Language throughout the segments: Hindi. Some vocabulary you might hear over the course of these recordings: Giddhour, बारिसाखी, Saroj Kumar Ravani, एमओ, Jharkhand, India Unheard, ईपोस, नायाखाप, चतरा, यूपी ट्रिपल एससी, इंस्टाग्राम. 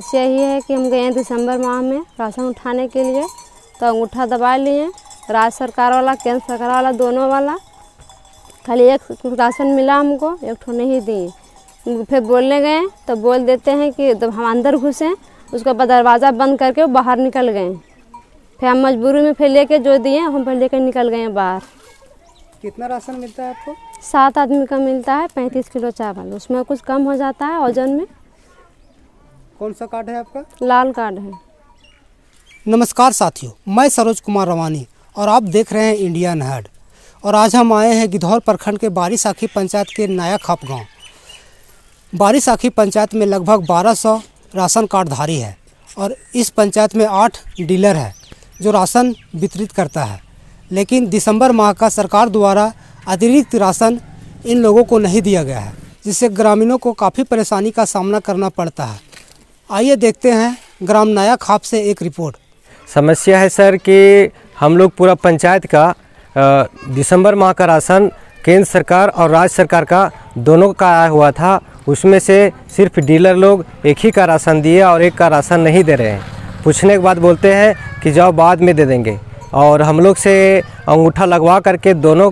बस यही है कि हम गए दिसंबर माह में राशन उठाने के लिए, तो अंगूठा दबा लिए। राज्य सरकार वाला, केंद्र सरकार वाला, दोनों वाला, खाली एक राशन मिला हमको, एक ठो नहीं दिए। फिर बोलने गए तो बोल देते हैं कि जब हम अंदर घुसें उसका दरवाज़ा बंद करके वो बाहर निकल गए। फिर हम मजबूरी में फिर लेके जो दिए हम फिर लेके निकल गए बाहर। कितना राशन मिलता है आपको? 7 आदमी का मिलता है 35 किलो चावल, उसमें कुछ कम हो जाता है वजन में। कौन सा कार्ड है आपका? लाल कार्ड है। नमस्कार साथियों, मैं सरोज कुमार रवानी और आप देख रहे हैं इंडिया अनहर्ड। और आज हम आए हैं गिद्धौर प्रखंड के बारिसाखी पंचायत के नायाखाप गांव। बारिसाखी पंचायत में लगभग 1200 राशन कार्डधारी है और इस पंचायत में 8 डीलर है जो राशन वितरित करता है। लेकिन दिसंबर माह का सरकार द्वारा अतिरिक्त राशन इन लोगों को नहीं दिया गया है, जिससे ग्रामीणों को काफ़ी परेशानी का सामना करना पड़ता है। आइए देखते हैं ग्राम नायाखाप से एक रिपोर्ट। समस्या है सर कि हम लोग पूरा पंचायत का दिसंबर माह का राशन केंद्र सरकार और राज्य सरकार का दोनों का आया हुआ था, उसमें से सिर्फ डीलर लोग एक ही का राशन दिए और एक का राशन नहीं दे रहे हैं। पूछने के बाद बोलते हैं कि जाओ बाद में दे देंगे, और हम लोग से अंगूठा लगवा करके दोनों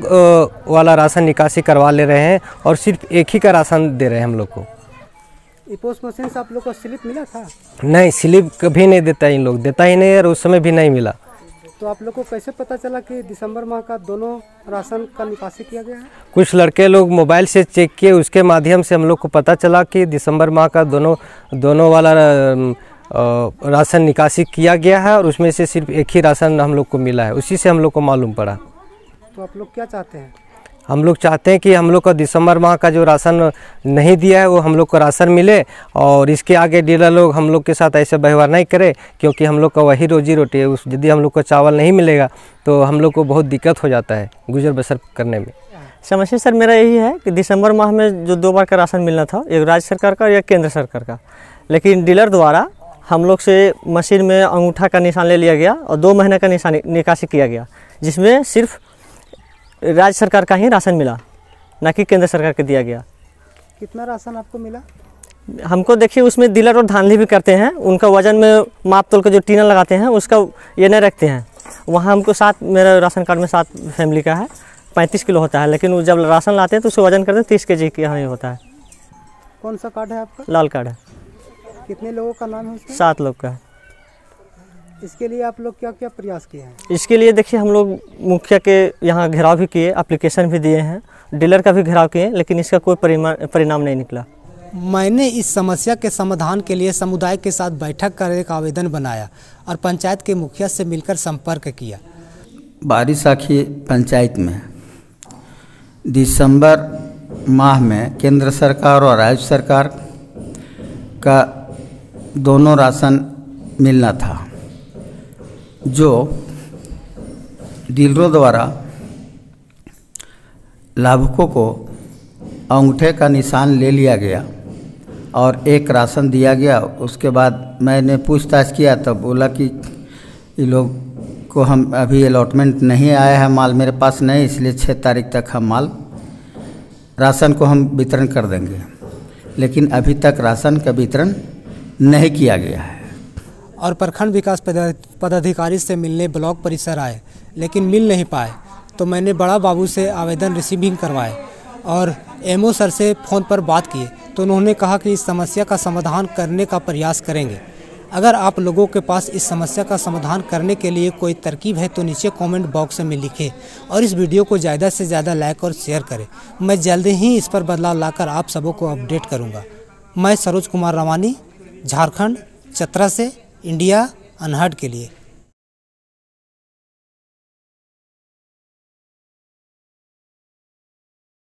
वाला राशन निकासी करवा ले रहे हैं और सिर्फ एक ही का राशन दे रहे हैं हम लोग को। ईपोस मशीन से आप लोग को स्लिप मिला था? नहीं, स्लिप कभी नहीं देता इन लोग, देता ही नहीं और उस समय भी नहीं मिला। तो आप लोग को कैसे पता चला कि दिसंबर माह का दोनों राशन का निकासी किया गया है? कुछ लड़के लोग मोबाइल से चेक किए, उसके माध्यम से हम लोग को पता चला कि दिसंबर माह का दोनों वाला राशन निकासी किया गया है और उसमें से सिर्फ एक ही राशन हम लोग को मिला है, उसी से हम लोग को मालूम पड़ा। तो आप लोग क्या चाहते हैं? हम लोग चाहते हैं कि हम लोग का दिसंबर माह का जो राशन नहीं दिया है वो हम लोग को राशन मिले, और इसके आगे डीलर लोग हम लोग के साथ ऐसे व्यवहार नहीं करे, क्योंकि हम लोग का वही रोजी रोटी है। उस यदि हम लोग को चावल नहीं मिलेगा तो हम लोग को बहुत दिक्कत हो जाता है गुजर बसर करने में। समस्या सर मेरा यही है कि दिसंबर माह में जो 2 बार का राशन मिलना था, एक राज्य सरकार का और एक केंद्र सरकार का, लेकिन डीलर द्वारा हम लोग से मशीन में अंगूठा का निशान ले लिया गया और 2 महीने का निशान निकासी किया गया, जिसमें सिर्फ राज्य सरकार का ही राशन मिला, ना कि केंद्र सरकार के दिया गया। कितना राशन आपको मिला? हमको देखिए, उसमें डीलर और धांधली भी करते हैं, उनका वजन में माप तोल का जो टीना लगाते हैं उसका ये नहीं रखते हैं। वहाँ हमको 7, मेरा राशन कार्ड में 7 फैमिली का है, 35 किलो होता है, लेकिन जब राशन लाते हैं तो उसका वजन करते हैं 30 kg के यहाँ होता है। कौन सा कार्ड है आपका? लाल कार्ड है। कितने लोगों का नाम है इसमें? 7 लोग का है। इसके लिए आप लोग क्या क्या प्रयास किए हैं? इसके लिए देखिए, हम लोग मुखिया के यहाँ घेराव भी किए, एप्लीकेशन भी दिए हैं, डीलर का भी घेराव किए, लेकिन इसका कोई परिणाम नहीं निकला। मैंने इस समस्या के समाधान के लिए समुदाय के साथ बैठक कर एक आवेदन बनाया और पंचायत के मुखिया से मिलकर संपर्क किया। बारिसाखी पंचायत में दिसंबर माह में केंद्र सरकार और राज्य सरकार का दोनों राशन मिलना था, जो डीलरों द्वारा लाभुकों को अंगूठे का निशान ले लिया गया और एक राशन दिया गया। उसके बाद मैंने पूछताछ किया, तब बोला कि ये लोग को हम अभी अलॉटमेंट नहीं आया है, माल मेरे पास नहीं, इसलिए 6 तारीख तक हम माल राशन को हम वितरण कर देंगे। लेकिन अभी तक राशन का वितरण नहीं किया गया है। और प्रखंड विकास पदाधिकारी से मिलने ब्लॉक परिसर आए, लेकिन मिल नहीं पाए, तो मैंने बड़ा बाबू से आवेदन रिसीविंग करवाए और एमओ सर से फ़ोन पर बात की, तो उन्होंने कहा कि इस समस्या का समाधान करने का प्रयास करेंगे। अगर आप लोगों के पास इस समस्या का समाधान करने के लिए कोई तरकीब है तो नीचे कमेंट बॉक्स में लिखें और इस वीडियो को ज़्यादा से ज़्यादा लाइक और शेयर करें। मैं जल्दी ही इस पर बदलाव लाकर आप सबको अपडेट करूँगा। मैं सरोज कुमार रवानी, झारखंड, चतरा से इंडिया अनहर्ड के लिए।